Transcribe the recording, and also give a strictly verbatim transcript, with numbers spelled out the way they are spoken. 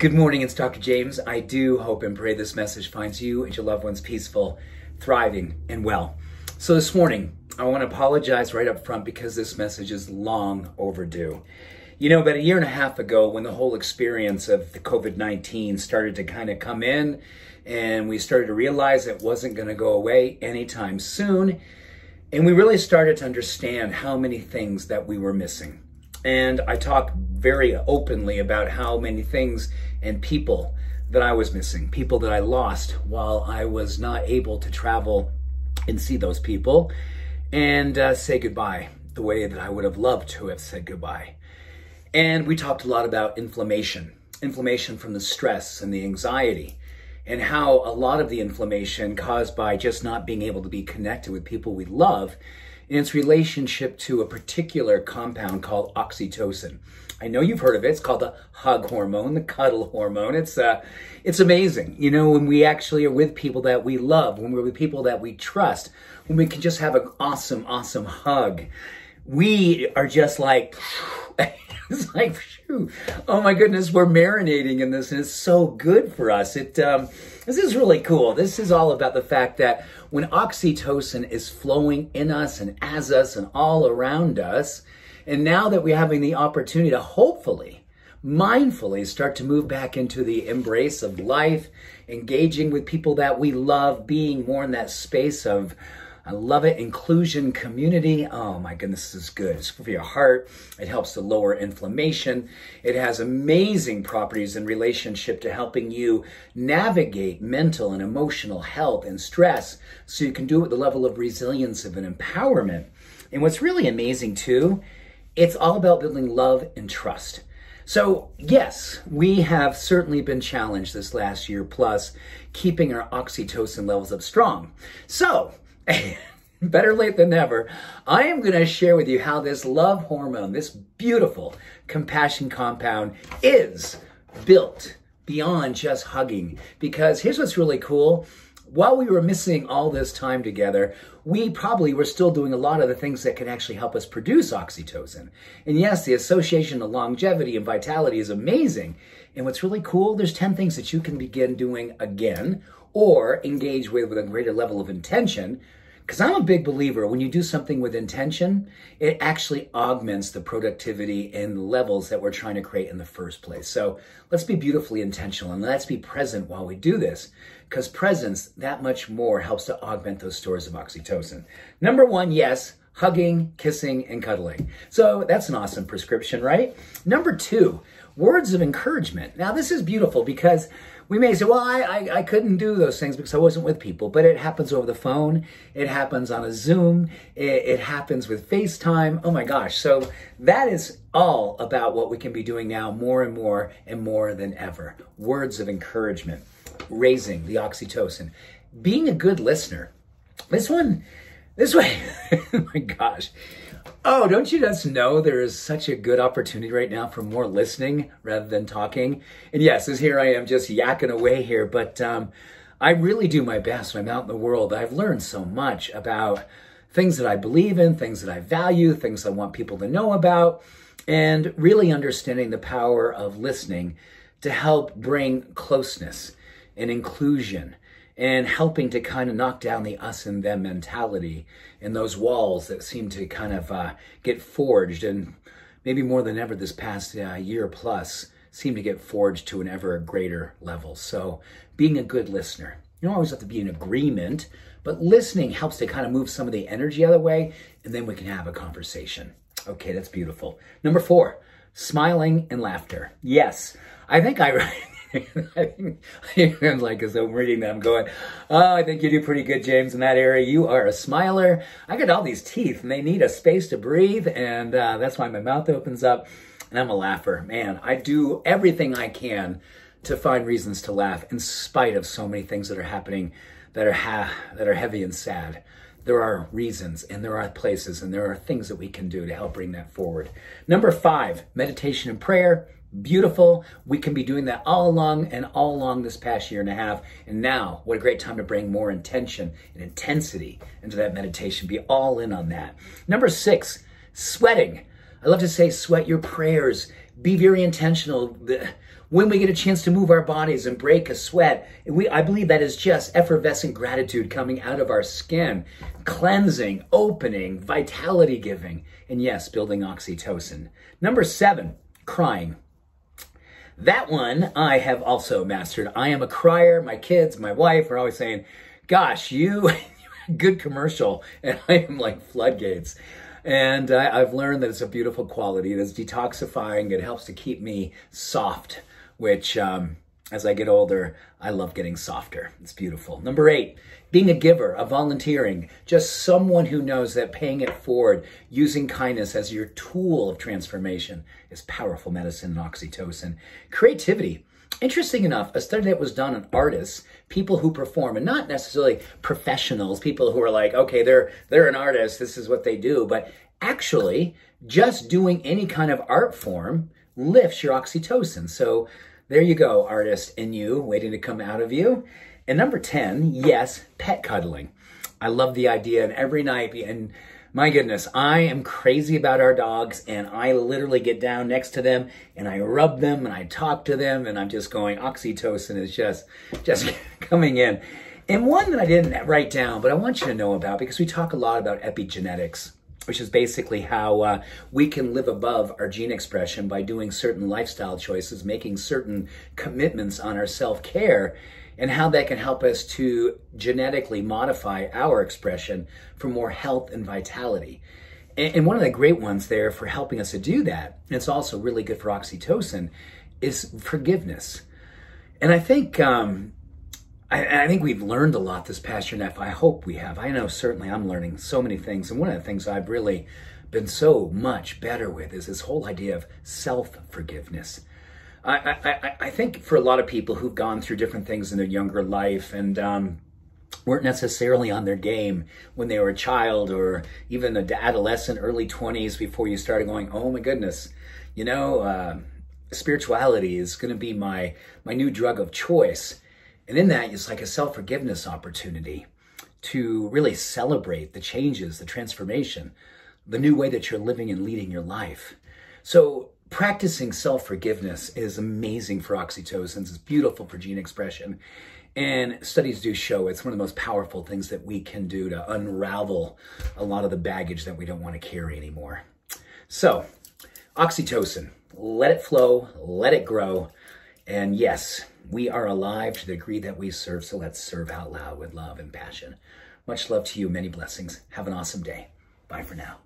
Good morning, it's Doctor James. I do hope and pray this message finds you and your loved ones peaceful, thriving, and well. So this morning, I want to apologize right up front because this message is long overdue. You know, about a year and a half ago, when the whole experience of the COVID nineteen started to kind of come in and we started to realize it wasn't going to go away anytime soon, and we really started to understand how many things that we were missing. And I talked very openly about how many things and people that I was missing, people that I lost while I was not able to travel and see those people and uh, say goodbye the way that I would have loved to have said goodbye. And we talked a lot about inflammation, inflammation from the stress and the anxiety, and how a lot of the inflammation caused by just not being able to be connected with people we love in its relationship to a particular compound called oxytocin. I know you've heard of it. It's called the hug hormone, the cuddle hormone. It's uh, it's amazing. You know, when we actually are with people that we love, when we're with people that we trust, when we can just have an awesome, awesome hug, we are just like, it's like, phew, oh my goodness, we're marinating in this and it's so good for us. It um, this is really cool. This is all about the fact that when oxytocin is flowing in us and as us and all around us, and now that we're having the opportunity to hopefully, mindfully start to move back into the embrace of life, engaging with people that we love, being more in that space of, I love it, inclusion, community. Oh my goodness, this is good. It's good for your heart. It helps to lower inflammation. It has amazing properties in relationship to helping you navigate mental and emotional health and stress so you can do it with the level of resilience of an empowerment. And what's really amazing too, it's all about building love and trust. So yes, we have certainly been challenged this last year plus keeping our oxytocin levels up strong. So, better late than never, I am going to share with you how this love hormone, this beautiful compassion compound, is built beyond just hugging. Because here's what's really cool. While we were missing all this time together, we probably were still doing a lot of the things that can actually help us produce oxytocin. And yes, the association of longevity and vitality is amazing. And what's really cool, there's ten things that you can begin doing again or engage with with a greater level of intention. Because I'm a big believer, when you do something with intention, it actually augments the productivity and levels that we're trying to create in the first place. So let's be beautifully intentional and let's be present while we do this, because presence that much more helps to augment those stores of oxytocin. Number one, yes, hugging, kissing, and cuddling. So that's an awesome prescription, right? Number two, words of encouragement. Now this is beautiful because we may say, well, I, I, I couldn't do those things because I wasn't with people, but it happens over the phone. It happens on a Zoom. It, it happens with FaceTime. Oh my gosh. So that is all about what we can be doing now more and more and more than ever. Words of encouragement, raising the oxytocin, being a good listener. This one, this way, oh my gosh. Oh, don't you just know there is such a good opportunity right now for more listening rather than talking? And yes, as here I am just yakking away here, but um, I really do my best when I'm out in the world. I've learned so much about things that I believe in, things that I value, things I want people to know about, and really understanding the power of listening to help bring closeness and inclusion, and helping to kind of knock down the us and them mentality and those walls that seem to kind of uh, get forged, and maybe more than ever this past uh, year plus seem to get forged to an ever greater level. So being a good listener, you don't always have to be in agreement, but listening helps to kind of move some of the energy out of the way, and then we can have a conversation. Okay, that's beautiful. Number four, smiling and laughter. Yes, I think I... I think I'm like, as I'm reading that, I'm going, oh, I think you do pretty good, James, in that area. You are a smiler. I got all these teeth, and they need a space to breathe, and uh, that's why my mouth opens up, and I'm a laugher. Man, I do everything I can to find reasons to laugh in spite of so many things that are happening that are, ha that are heavy and sad. There are reasons, and there are places, and there are things that we can do to help bring that forward. Number five, meditation and prayer. Beautiful. We can be doing that all along and all along this past year and a half. And now, what a great time to bring more intention and intensity into that meditation. Be all in on that. Number six, sweating. I love to say sweat your prayers. Be very intentional. When we get a chance to move our bodies and break a sweat, we, I believe that is just effervescent gratitude coming out of our skin, cleansing, opening, vitality giving, and yes, building oxytocin. Number seven, crying. That one I have also mastered. I am a crier. My kids, my wife are always saying, gosh, you, good commercial. And I am like floodgates. And I, I've learned that it's a beautiful quality. It is detoxifying. It helps to keep me soft, which um, as I get older, I love getting softer. It's beautiful. Number eight, being a giver, a volunteering, just someone who knows that paying it forward, using kindness as your tool of transformation is powerful medicine and oxytocin. Creativity. Interesting enough, a study that was done on artists, people who perform, and not necessarily professionals, people who are like, okay, they're they're an artist, this is what they do, but actually just doing any kind of art form lifts your oxytocin. So there you go, artist in you, waiting to come out of you. And number ten, yes, pet cuddling. I love the idea, and every night, and my goodness, I am crazy about our dogs, and I literally get down next to them and I rub them and I talk to them, and I'm just going, oxytocin is just, just coming in. And one that I didn't write down, but I want you to know about, because we talk a lot about epigenetics, which is basically how uh, we can live above our gene expression by doing certain lifestyle choices, making certain commitments on our self-care, and how that can help us to genetically modify our expression for more health and vitality. And one of the great ones there for helping us to do that, and it's also really good for oxytocin, is forgiveness. And I think um, I, I think we've learned a lot this past year, and I hope we have. I know certainly I'm learning so many things, and one of the things I've really been so much better with is this whole idea of self-forgiveness. I, I, I think for a lot of people who've gone through different things in their younger life and um, weren't necessarily on their game when they were a child or even an adolescent, early twenties, before you started going, oh my goodness, you know, uh, spirituality is going to be my, my new drug of choice. And in that, it's like a self-forgiveness opportunity to really celebrate the changes, the transformation, the new way that you're living and leading your life. So practicing self-forgiveness is amazing for oxytocin. It's beautiful for gene expression. And studies do show it's one of the most powerful things that we can do to unravel a lot of the baggage that we don't want to carry anymore. So oxytocin, let it flow, let it grow. And yes, we are alive to the degree that we serve. So let's serve out loud with love and passion. Much love to you. Many blessings. Have an awesome day. Bye for now.